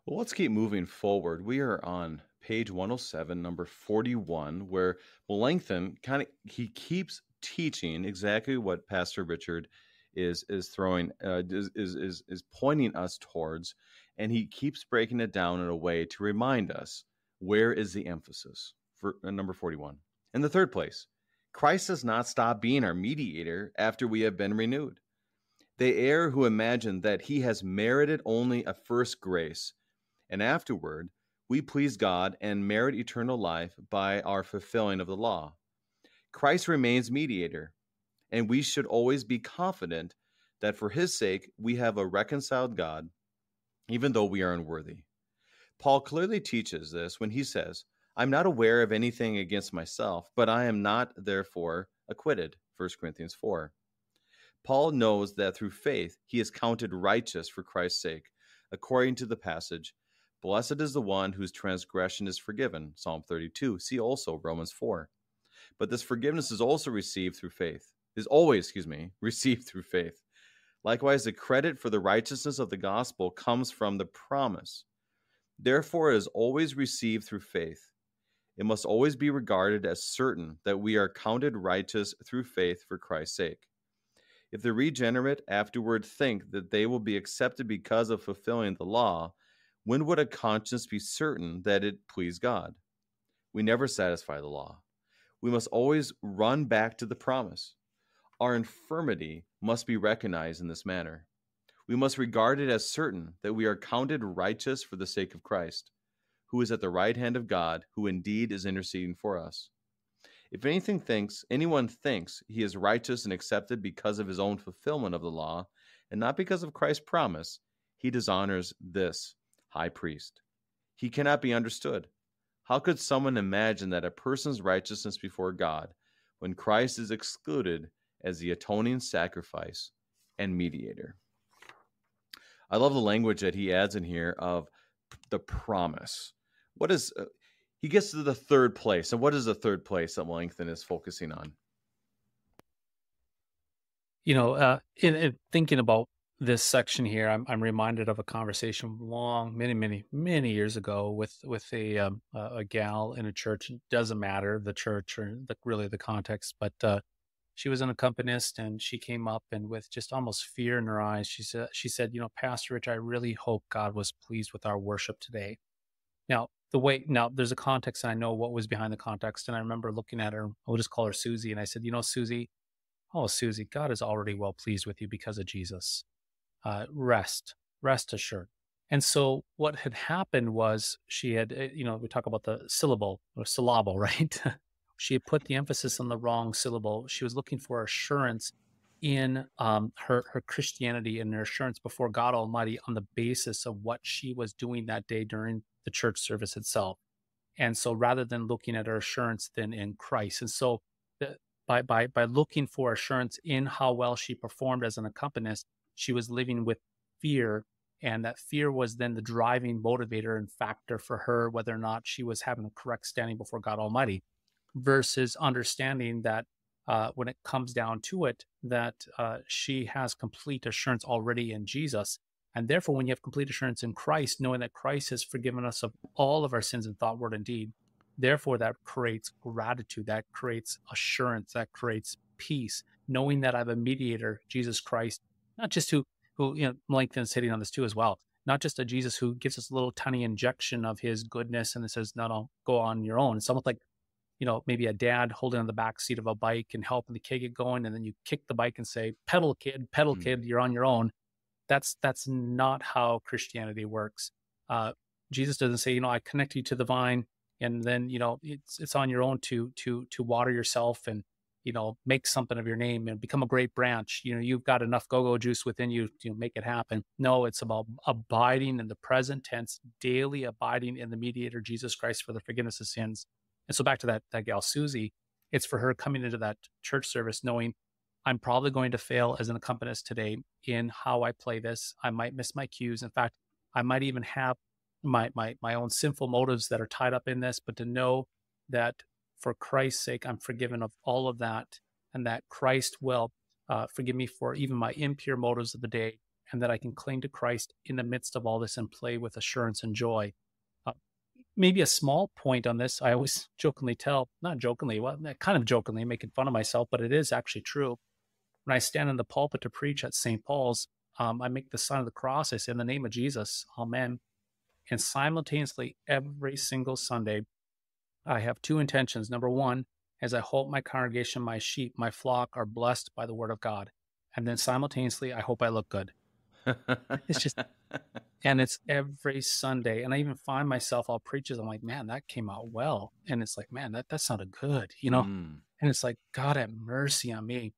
Well, let's keep moving forward. We are on page one oh seven, number forty-one, where Melanchthon kind of, he keeps teaching exactly what Pastor Richard is is throwing, uh, is, is, is pointing us towards, and he keeps breaking it down in a way to remind us, where is the emphasis for uh, number forty-one? In the third place, Christ does not stop being our mediator after we have been renewed. They err who imagine that he has merited only a first grace, and afterward we please God and merit eternal life by our fulfilling of the law. Christ remains mediator, and we should always be confident that for his sake we have a reconciled God, even though we are unworthy. Paul clearly teaches this when he says, I'm not aware of anything against myself, but I am not, therefore, acquitted, First Corinthians four. Paul knows that through faith he is counted righteous for Christ's sake, according to the passage, Blessed is the one whose transgression is forgiven, Psalm thirty-two, see also Romans four. But this forgiveness is also received through faith, is always, excuse me, received through faith. Likewise, the credit for the righteousness of the gospel comes from the promise. Therefore, it is always received through faith. It must always be regarded as certain that we are counted righteous through faith for Christ's sake. If the regenerate afterward think that they will be accepted because of fulfilling the law, when would a conscience be certain that it pleased God? We never satisfy the law. We must always run back to the promise. Our infirmity must be recognized in this manner. We must regard it as certain that we are counted righteous for the sake of Christ, who is at the right hand of God, who indeed is interceding for us. If anything thinks, anyone thinks he is righteous and accepted because of his own fulfillment of the law, and not because of Christ's promise, he dishonors this high priest. He cannot be understood. How could someone imagine that a person's righteousness before God, when Christ is excluded as the atoning sacrifice and mediator? I love the language that he adds in here of the promise. What is uh, he gets to the third place, and what is the third place that Melanchthon is focusing on? You know, uh, in, in thinking about this section here, I'm, I'm reminded of a conversation long, many, many, many years ago with with a um, a gal in a church. It doesn't matter the church or the, really the context, but uh, she was an accompanist, and she came up and with just almost fear in her eyes, she said, she said, you know, Pastor Rich, I really hope God was pleased with our worship today. Now, the way, now there's a context, and I know what was behind the context. And I remember looking at her, I'll just call her Susie. And I said, you know, Susie, oh, Susie, God is already well pleased with you because of Jesus. Uh, rest, rest assured. And so what had happened was she had, you know, we talk about the syllable or syllable, right? She had put the emphasis on the wrong syllable. She was looking for assurance in um, her, her Christianity and her assurance before God Almighty on the basis of what she was doing that day during the church service itself. And so rather than looking at her assurance then in Christ. And so the, by, by, by looking for assurance in how well she performed as an accompanist, she was living with fear. And that fear was then the driving motivator and factor for her, whether or not she was having a correct standing before God Almighty. Versus understanding that uh, when it comes down to it, that uh, she has complete assurance already in Jesus. And therefore, when you have complete assurance in Christ, knowing that Christ has forgiven us of all of our sins in thought, word, and deed, therefore that creates gratitude, that creates assurance, that creates peace, knowing that I have a mediator, Jesus Christ, not just who, who you know, Melanchthon's hitting on this too as well, not just a Jesus who gives us a little tiny injection of his goodness and it says, no, no, go on your own. It's almost like, you know, maybe a dad holding on the back seat of a bike and helping the kid get going. And then you kick the bike and say, pedal kid, pedal mm-hmm. kid, you're on your own. That's, that's not how Christianity works. Uh, Jesus doesn't say, you know, I connect you to the vine and then, you know, it's, it's on your own to, to, to water yourself and, you know, make something of your name and become a great branch. You know, you've got enough go-go juice within you to make it happen. No, it's about abiding in the present tense, daily abiding in the mediator, Jesus Christ, for the forgiveness of sins. And so back to that, that gal, Susie, it's for her coming into that church service, knowing I'm probably going to fail as an accompanist today in how I play this. I might miss my cues. In fact, I might even have my, my, my own sinful motives that are tied up in this, but to know that for Christ's sake, I'm forgiven of all of that, and that Christ will uh, forgive me for even my impure motives of the day, and that I can cling to Christ in the midst of all this and play with assurance and joy. Uh, maybe a small point on this, I always jokingly tell, not jokingly, well, kind of jokingly, making fun of myself, but it is actually true. When I stand in the pulpit to preach at Saint Paul's, um, I make the sign of the cross. I say, in the name of Jesus, amen. And simultaneously, every single Sunday, I have two intentions. Number one, as I hope my congregation, my sheep, my flock are blessed by the word of God. And then simultaneously, I hope I look good. It's just, and it's every Sunday. And I even find myself, I'll preach as I'm like, man, that came out well. And it's like, man, that, that sounded good, you know? Mm. And it's like, God have mercy on me,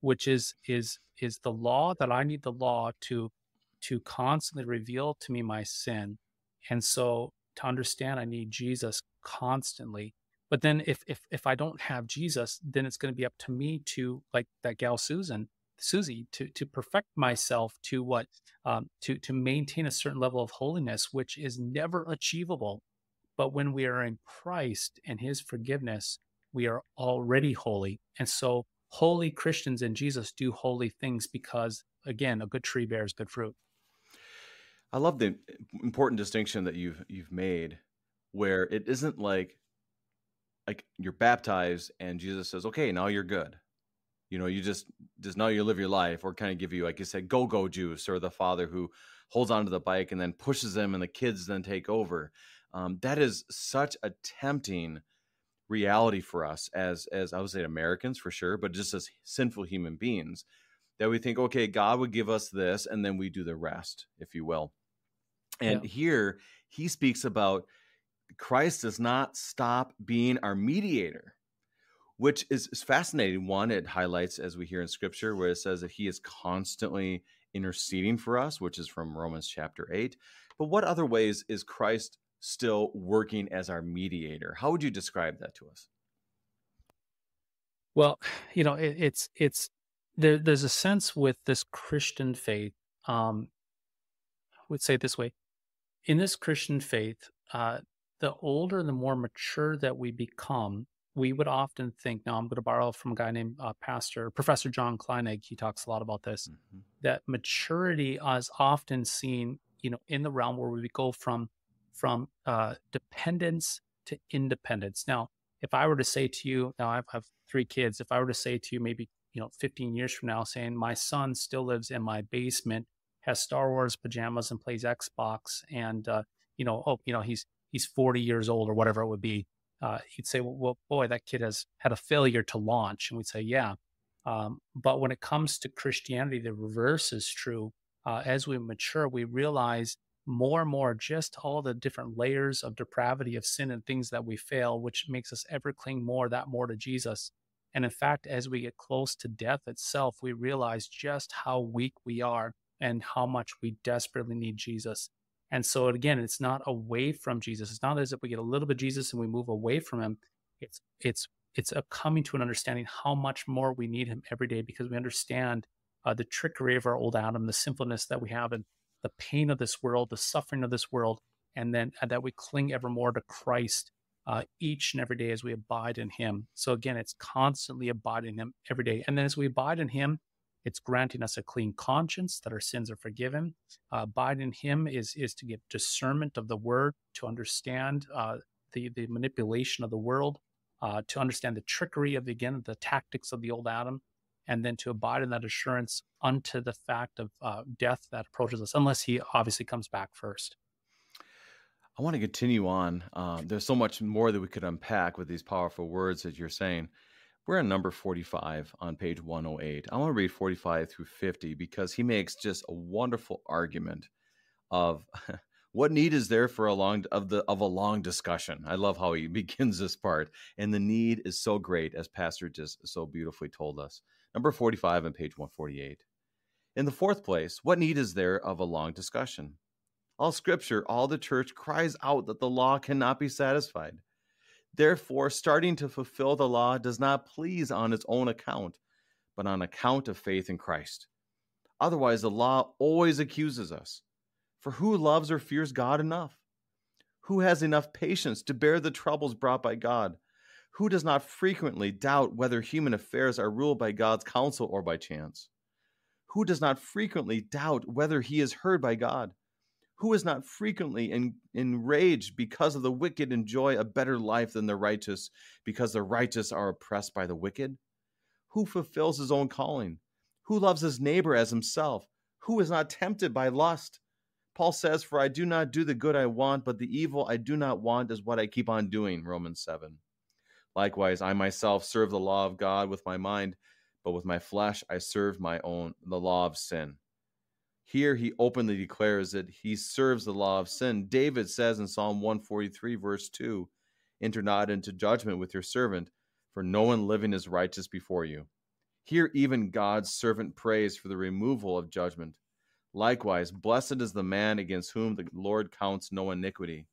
which is, is, is the law that I need the law to, to constantly reveal to me my sin. And so to understand, I need Jesus constantly. But then if, if, if I don't have Jesus, then it's going to be up to me to, like that gal, Susan, Susie, to, to perfect myself to what, um, to, to maintain a certain level of holiness, which is never achievable. But when we are in Christ and his forgiveness, we are already holy. And so holy Christians in Jesus do holy things because, again, a good tree bears good fruit. I love the important distinction that you've you've made, where it isn't like like you're baptized and Jesus says, okay, now you're good. You know, you just just now you live your life, or kind of give you, like you said, go-go juice, or the father who holds onto the bike and then pushes them and the kids then take over. Um, that is such a tempting reality for us as as I would say Americans for sure, but just as sinful human beings, that we think, okay, God would give us this, and then we do the rest, if you will. And yeah. Here he speaks about Christ does not stop being our mediator, which is fascinating. One, it highlights, as we hear in scripture, where it says that he is constantly interceding for us, which is from Romans chapter eight. But what other ways is Christ still working as our mediator? How would you describe that to us? Well, you know, it, it's, it's, there, there's a sense with this Christian faith, um, I would say it this way. In this Christian faith, uh, the older and the more mature that we become, we would often think, now I'm going to borrow from a guy named uh, Pastor, Professor John Kleinig, he talks a lot about this, mm-hmm. that maturity is often seen, you know, in the realm where we go from from uh, dependence to independence. Now, if I were to say to you, now I have three kids, if I were to say to you maybe, you know, fifteen years from now, saying my son still lives in my basement, has Star Wars pajamas and plays Xbox, and, uh, you know, oh, you know, he's he's forty years old or whatever it would be, uh, he'd say, well, well, boy, that kid has had a failure to launch. And we'd say, yeah. Um, but when it comes to Christianity, the reverse is true. Uh, as we mature, we realize more and more just all the different layers of depravity of sin and things that we fail, which makes us ever cling more, that more to Jesus. And in fact, as we get close to death itself, we realize just how weak we are and how much we desperately need Jesus. And so again, it's not away from Jesus. It's not as if we get a little bit of Jesus and we move away from him. It's it's it's a coming to an understanding how much more we need him every day, because we understand uh, the trickery of our old Adam, the sinfulness that we have, and the pain of this world, the suffering of this world, and then uh, that we cling evermore to Christ Uh, each and every day as we abide in him. So again, it's constantly abiding in him every day. And then as we abide in him, it's granting us a clean conscience that our sins are forgiven. Uh, abiding in him is is to give discernment of the word, to understand uh, the, the manipulation of the world, uh, to understand the trickery of, again, the tactics of the old Adam, and then to abide in that assurance unto the fact of uh, death that approaches us, unless he obviously comes back first. I want to continue on. Um, there's so much more that we could unpack with these powerful words that you're saying. We're in number forty-five on page one oh eight. I want to read forty-five through fifty, because he makes just a wonderful argument of What need is there for a long of the of a long discussion? I love how he begins this part. And the need is so great, as Pastor just so beautifully told us. Number forty-five on page one forty-eight. In the fourth place, what need is there of a long discussion? All Scripture, all the Church cries out that the law cannot be satisfied. Therefore, starting to fulfill the law does not please on its own account, but on account of faith in Christ. Otherwise, the law always accuses us. For who loves or fears God enough? Who has enough patience to bear the troubles brought by God? Who does not frequently doubt whether human affairs are ruled by God's counsel or by chance? Who does not frequently doubt whether he is heard by God? Who is not frequently en- enraged because of the wicked enjoy a better life than the righteous, because the righteous are oppressed by the wicked? Who fulfills his own calling? Who loves his neighbor as himself? Who is not tempted by lust? Paul says, for I do not do the good I want, but the evil I do not want is what I keep on doing, Romans seven. Likewise, I myself serve the law of God with my mind, but with my flesh I serve my own, the law of sin. Here he openly declares that he serves the law of sin. David says in Psalm one forty-three, verse two, enter not into judgment with your servant, for no one living is righteous before you. Here even God's servant prays for the removal of judgment. Likewise, blessed is the man against whom the Lord counts no iniquity.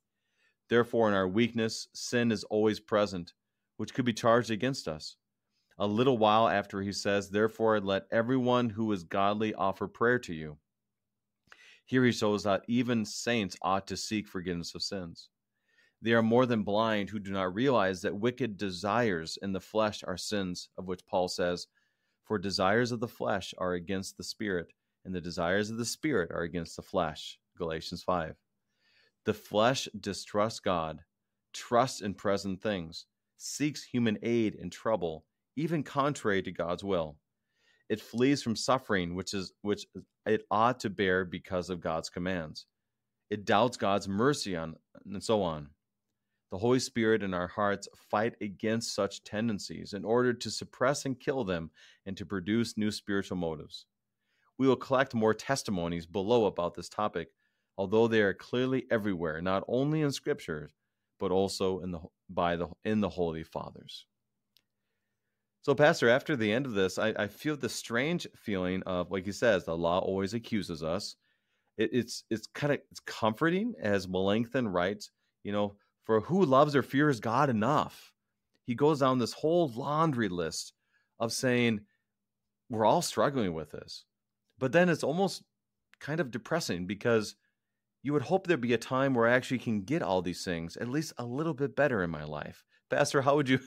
Therefore, in our weakness, sin is always present, which could be charged against us. A little while after he says, therefore, let everyone who is godly offer prayer to you. Here he shows that even saints ought to seek forgiveness of sins. They are more than blind who do not realize that wicked desires in the flesh are sins, of which Paul says, for desires of the flesh are against the spirit, and the desires of the spirit are against the flesh, Galatians five. The flesh distrusts God, trusts in present things, seeks human aid in trouble, even contrary to God's will. It flees from suffering, which is which it ought to bear because of God's commands. It doubts God's mercy on, and so on. The Holy Spirit in our hearts fight against such tendencies in order to suppress and kill them and to produce new spiritual motives. We will collect more testimonies below about this topic, although they are clearly everywhere, not only in Scripture, but also in the by the in the Holy Fathers. So, Pastor, after the end of this, I, I feel the strange feeling of, like he says, the law always accuses us. It, it's it's kind of it's comforting, as Melanchthon writes, you know, for who loves or fears God enough? He goes down this whole laundry list of saying we're all struggling with this. But then it's almost kind of depressing, because you would hope there'd be a time where I actually can get all these things at least a little bit better in my life. Pastor, how would you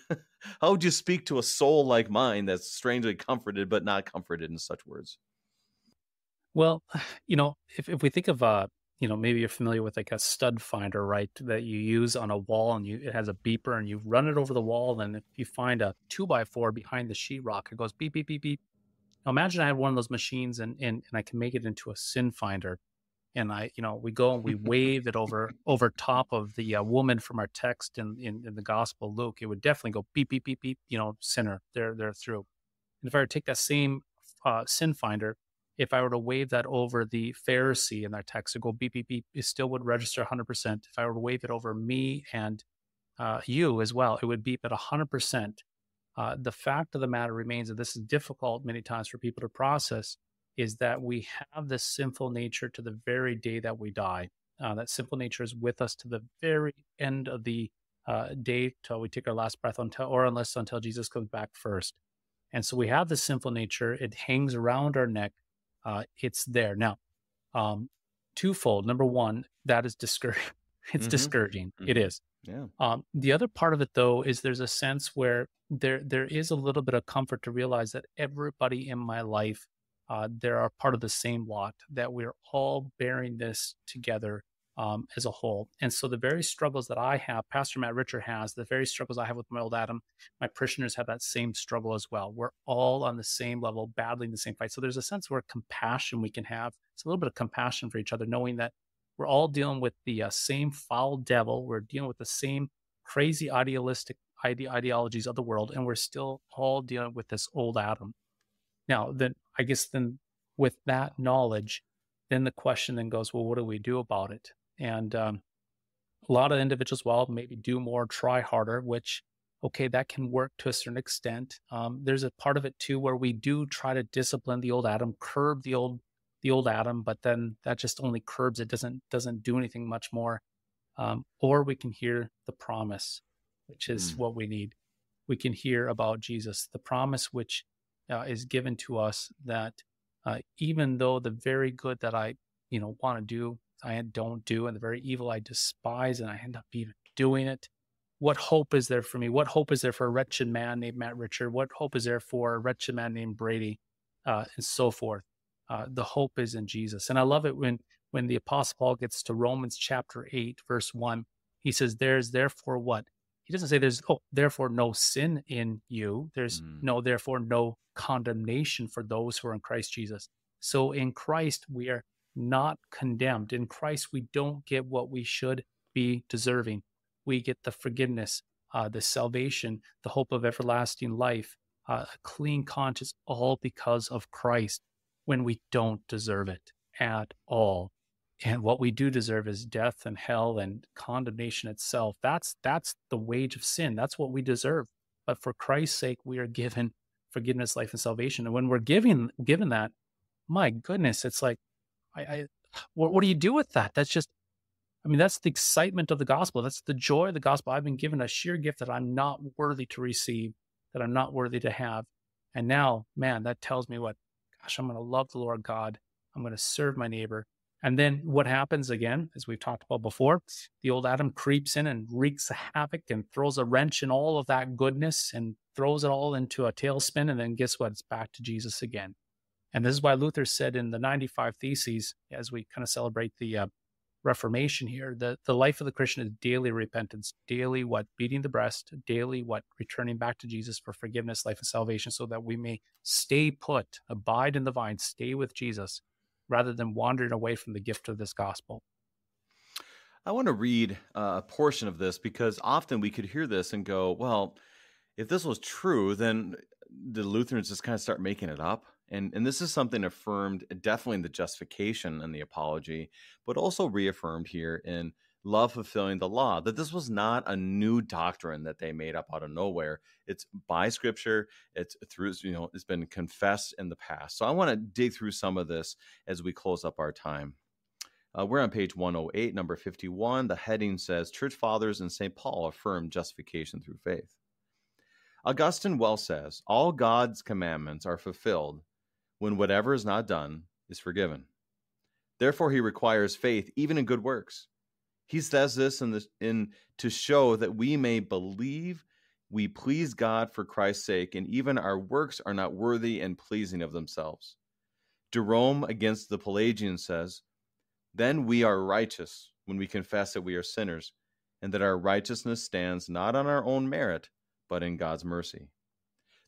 how would you speak to a soul like mine that's strangely comforted but not comforted in such words? Well, you know, if, if we think of, uh, you know, maybe you're familiar with like a stud finder, right, that you use on a wall, and you it has a beeper, and you run it over the wall, and if you find a two by four behind the sheetrock, it goes beep, beep, beep, beep. Now imagine I had one of those machines, and, and and I can make it into a sin finder, and I, you know, we go and we wave it over over top of the uh, woman from our text in, in in the Gospel Luke. It would definitely go beep beep beep beep. You know, sinner, they're they're through. And if I were to take that same uh, sin finder, if I were to wave that over the Pharisee in our text, it go beep beep beep. It still would register one hundred percent. If I were to wave it over me and uh, you as well, it would beep at one hundred percent. Uh, the fact of the matter remains, that this is difficult many times for people to process, is that we have this sinful nature to the very day that we die. Uh, that sinful nature is with us to the very end of the uh, day, till we take our last breath, until, or unless until Jesus comes back first. And so we have this sinful nature. It hangs around our neck. Uh, it's there. Now, um, twofold. Number one, that is discouraging. It's mm-hmm. discouraging. Mm-hmm. It is. Yeah. Um, the other part of it, though, is there's a sense where there there is a little bit of comfort to realize that everybody in my life, uh, there are part of the same lot, that we're all bearing this together um, as a whole. And so the very struggles that I have, Pastor Matt Richard has, the very struggles I have with my old Adam, my parishioners have that same struggle as well. We're all on the same level, battling the same fight. So there's a sense where compassion we can have. It's a little bit of compassion for each other, knowing that we're all dealing with the uh, same foul devil. We're dealing with the same crazy idealistic ide- ideologies of the world, and we're still all dealing with this old Adam. Now, then I guess then with that knowledge, then the question then goes, well, what do we do about it? And um, a lot of individuals, well, maybe do more, try harder, which, okay, that can work to a certain extent. Um, there's a part of it too where we do try to discipline the old Adam, curb the old the old Adam, but then that just only curbs it, doesn't doesn't do anything much more. Um, or we can hear the promise, which is mm. what we need. We can hear about Jesus, the promise which uh, is given to us that uh, even though the very good that I, you know, want to do, I don't do, and the very evil I despise, and I end up even doing it. What hope is there for me? What hope is there for a wretched man named Matt Richard? What hope is there for a wretched man named Brady? Uh, and so forth. Uh, the hope is in Jesus. And I love it when, when the Apostle Paul gets to Romans chapter eight, verse one, he says, there's therefore what? He doesn't say there's, oh, therefore no sin in you. There's mm. no, therefore no condemnation for those who are in Christ Jesus. So in Christ, we are not condemned. In Christ, we don't get what we should be deserving. We get the forgiveness, uh, the salvation, the hope of everlasting life, uh, a clean conscience, all because of Christ, when we don't deserve it at all. And what we do deserve is death and hell and condemnation itself. That's, that's the wage of sin. That's what we deserve. But for Christ's sake, we are given forgiveness, life, and salvation. And when we're given, given that, my goodness, it's like, I, I what, what do you do with that? That's just, I mean, that's the excitement of the gospel. That's the joy of the gospel. I've been given a sheer gift that I'm not worthy to receive, that I'm not worthy to have. And now, man, that tells me what? Gosh, I'm going to love the Lord God. I'm going to serve my neighbor. And then what happens again, as we've talked about before, the old Adam creeps in and wreaks havoc and throws a wrench in all of that goodness and throws it all into a tailspin. And then guess what? It's back to Jesus again. And this is why Luther said in the ninety-five Theses, as we kind of celebrate the uh, Reformation here, the, the life of the Christian is daily repentance, daily what? Beating the breast, daily what? Returning back to Jesus for forgiveness, life, and salvation, so that we may stay put, abide in the vine, stay with Jesus, rather than wandering away from the gift of this gospel. I want to read a portion of this, because often we could hear this and go, well, if this was true, then the Lutherans just kind of start making it up. And, and this is something affirmed definitely in the justification and the apology, but also reaffirmed here in love fulfilling the law, that this was not a new doctrine that they made up out of nowhere. It's by Scripture. It's through, you know, it's been confessed in the past. So I want to dig through some of this as we close up our time. Uh, we're on page one oh eight, number fifty-one. The heading says, Church Fathers and Saint Paul affirm justification through faith. Augustine well says, all God's commandments are fulfilled when whatever is not done is forgiven. Therefore, he requires faith, even in good works. He says this in, the, in to show that we may believe we please God for Christ's sake, and even our works are not worthy and pleasing of themselves. Jerome against the Pelagians says, then we are righteous when we confess that we are sinners, and that our righteousness stands not on our own merit, but in God's mercy.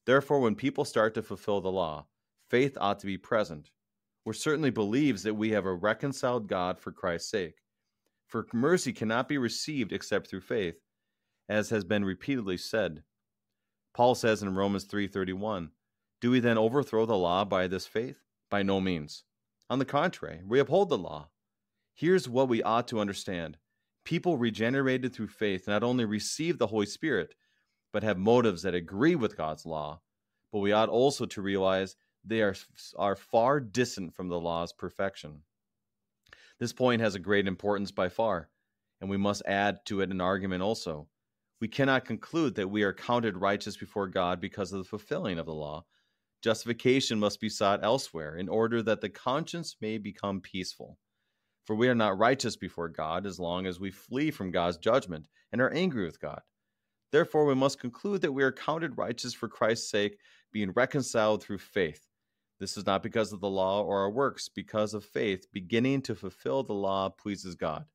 Therefore, when people start to fulfill the law, faith ought to be present, which certainly believes that we have a reconciled God for Christ's sake. For mercy cannot be received except through faith, as has been repeatedly said. Paul says in Romans three thirty-one, do we then overthrow the law by this faith? By no means. On the contrary, we uphold the law. Here's what we ought to understand. People regenerated through faith not only receive the Holy Spirit, but have motives that agree with God's law. But we ought also to realize they are, are far distant from the law's perfection. This point has a great importance by far, and we must add to it an argument also. We cannot conclude that we are counted righteous before God because of the fulfilling of the law. Justification must be sought elsewhere in order that the conscience may become peaceful. For we are not righteous before God as long as we flee from God's judgment and are angry with God. Therefore, we must conclude that we are counted righteous for Christ's sake, being reconciled through faith. This is not because of the law or our works, because of faith. Beginning to fulfill the law pleases God.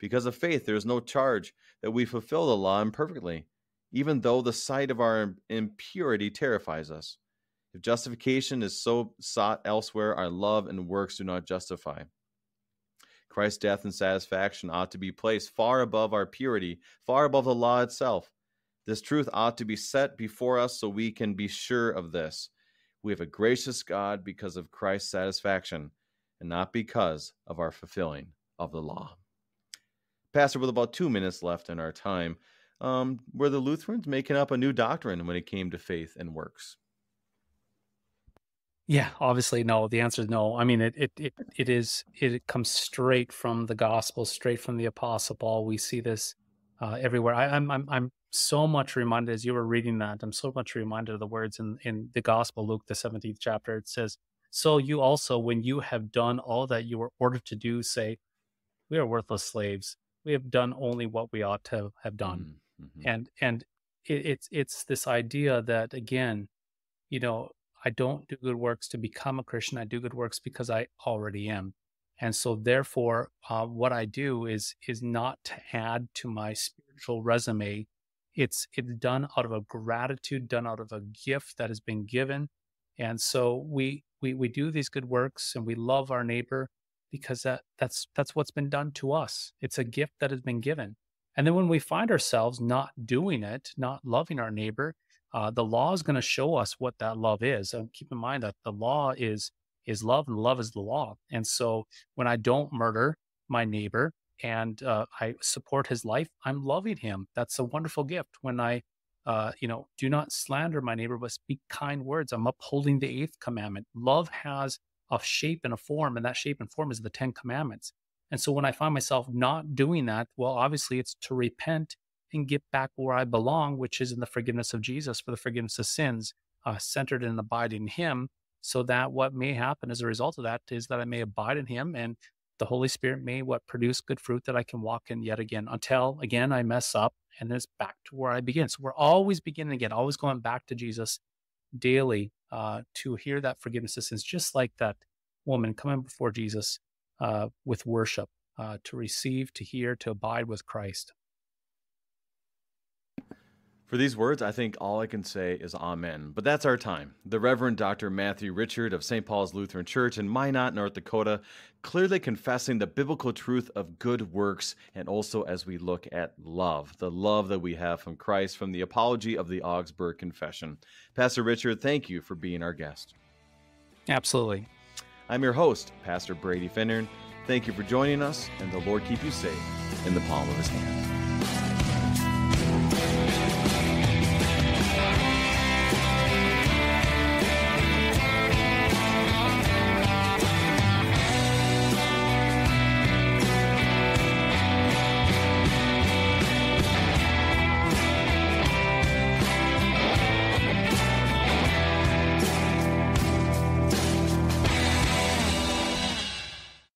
Because of faith, there is no charge that we fulfill the law imperfectly, even though the sight of our impurity terrifies us. If justification is so sought elsewhere, our love and works do not justify. Christ's death and satisfaction ought to be placed far above our purity, far above the law itself. This truth ought to be set before us so we can be sure of this. We have a gracious God because of Christ's satisfaction, and not because of our fulfilling of the law. Pastor, with about two minutes left in our time, um, were the Lutherans making up a new doctrine when it came to faith and works? Yeah, obviously, no. The answer is no. I mean, it it it it is it comes straight from the gospel, straight from the Apostle Paul. We see this uh, everywhere. I, I'm I'm I'm so much reminded as you were reading that. I'm so much reminded of the words in in the Gospel, Luke, the seventeenth chapter. It says, "So you also, when you have done all that you were ordered to do, say, we are worthless slaves. We have done only what we ought to have done." Mm-hmm. And and it, it's it's this idea that, again, you know, I don't do good works to become a Christian. I do good works because I already am. And so therefore, uh, what I do is is not to add to my spiritual resume. It's, it's done out of a gratitude, done out of a gift that has been given. And so we we, we do these good works and we love our neighbor because that, that's, that's what's been done to us. It's a gift that has been given. And then when we find ourselves not doing it, not loving our neighbor, Uh, the law is going to show us what that love is. And keep in mind that the law is is love, and love is the law. And so when I don't murder my neighbor and uh, I support his life, I'm loving him. That's a wonderful gift. When I, uh, you know, do not slander my neighbor, but speak kind words, I'm upholding the eighth commandment. Love has a shape and a form, and that shape and form is the Ten Commandments. And so when I find myself not doing that, well, obviously it's to repent and get back where I belong, which is in the forgiveness of Jesus for the forgiveness of sins, uh, centered and abiding in him, so that what may happen as a result of that is that I may abide in him and the Holy Spirit may what produce good fruit that I can walk in yet again until, again, I mess up and then it's back to where I begin. So we're always beginning again, always going back to Jesus daily uh, to hear that forgiveness of sins, just like that woman coming before Jesus uh, with worship, uh, to receive, to hear, to abide with Christ. For these words, I think all I can say is amen. But that's our time. The Reverend Doctor Matthew Richard of Saint Paul's Lutheran Church in Minot, North Dakota, clearly confessing the biblical truth of good works, and also as we look at love, the love that we have from Christ, from the Apology of the Augsburg Confession. Pastor Richard, thank you for being our guest. Absolutely. I'm your host, Pastor Brady Finnern. Thank you for joining us, and the Lord keep you safe in the palm of his hand.